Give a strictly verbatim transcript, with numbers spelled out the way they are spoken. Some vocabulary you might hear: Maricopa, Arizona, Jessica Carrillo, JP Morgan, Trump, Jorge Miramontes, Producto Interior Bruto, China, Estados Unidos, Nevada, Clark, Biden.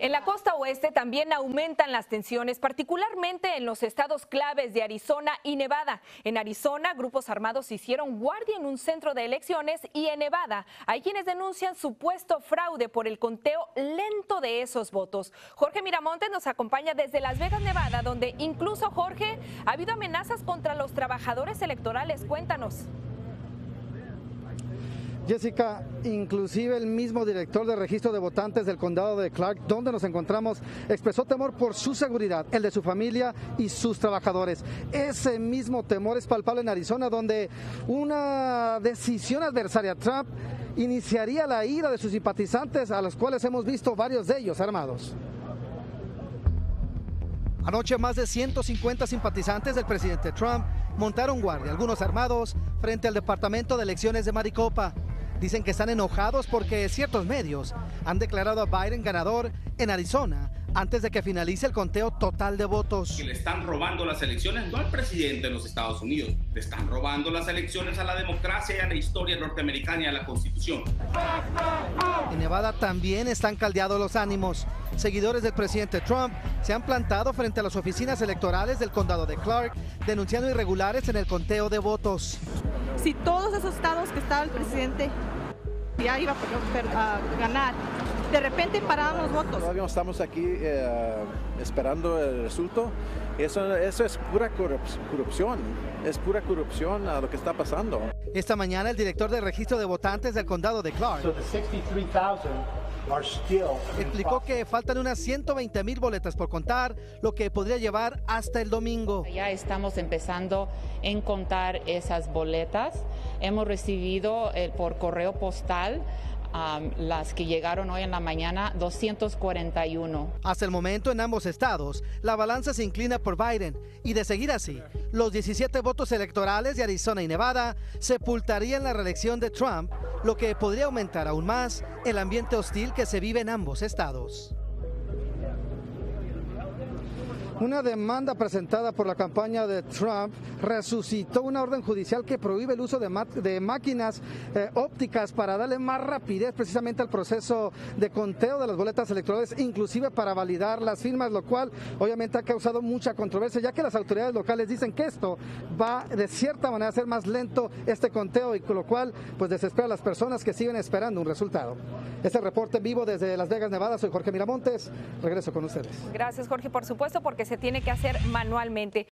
En la costa oeste también aumentan las tensiones, particularmente en los estados claves de Arizona y Nevada. En Arizona, grupos armados hicieron guardia en un centro de elecciones y en Nevada hay quienes denuncian supuesto fraude por el conteo lento de esos votos. Jorge Miramontes nos acompaña desde Las Vegas, Nevada, donde incluso, Jorge, ha habido amenazas contra los trabajadores electorales. Cuéntanos. Jessica, inclusive el mismo director de registro de votantes del condado de Clark, donde nos encontramos, expresó temor por su seguridad, el de su familia y sus trabajadores. Ese mismo temor es palpable en Arizona, donde una decisión adversaria a Trump iniciaría la ira de sus simpatizantes, a los cuales hemos visto varios de ellos armados. Anoche más de ciento cincuenta simpatizantes del presidente Trump montaron guardia, algunos armados, frente al departamento de elecciones de Maricopa. Dicen que están enojados porque ciertos medios han declarado a Biden ganador en Arizona antes de que finalice el conteo total de votos. Que le están robando las elecciones, no al presidente de los Estados Unidos, le están robando las elecciones a la democracia y a la historia norteamericana y a la Constitución. En Nevada también están caldeados los ánimos. Seguidores del presidente Trump se han plantado frente a las oficinas electorales del condado de Clark, denunciando irregulares en el conteo de votos. Si todos esos estados que estaba el presidente ya iba a ganar, de repente pararon los votos. Todavía no estamos aquí eh, esperando el resultado. Eso, eso es pura corrupción, es pura corrupción a lo que está pasando. Esta mañana el director de registro de votantes del condado de Clark so explicó que faltan unas ciento veinte mil boletas por contar, lo que podría llevar hasta el domingo. Ya estamos empezando en contar esas boletas. Hemos recibido eh, por correo postal Um, las que llegaron hoy en la mañana, doscientos cuarenta y uno. Hasta el momento en ambos estados, la balanza se inclina por Biden y de seguir así, los diecisiete votos electorales de Arizona y Nevada sepultarían la reelección de Trump, lo que podría aumentar aún más el ambiente hostil que se vive en ambos estados. Una demanda presentada por la campaña de Trump resucitó una orden judicial que prohíbe el uso de, de máquinas eh, ópticas para darle más rapidez precisamente al proceso de conteo de las boletas electorales, inclusive para validar las firmas, lo cual obviamente ha causado mucha controversia, ya que las autoridades locales dicen que esto va de cierta manera a ser más lento este conteo, y con lo cual pues desespera a las personas que siguen esperando un resultado. Este reporte en vivo desde Las Vegas, Nevada. Soy Jorge Miramontes. Regreso con ustedes. Gracias, Jorge, por supuesto, porque se tiene que hacer manualmente.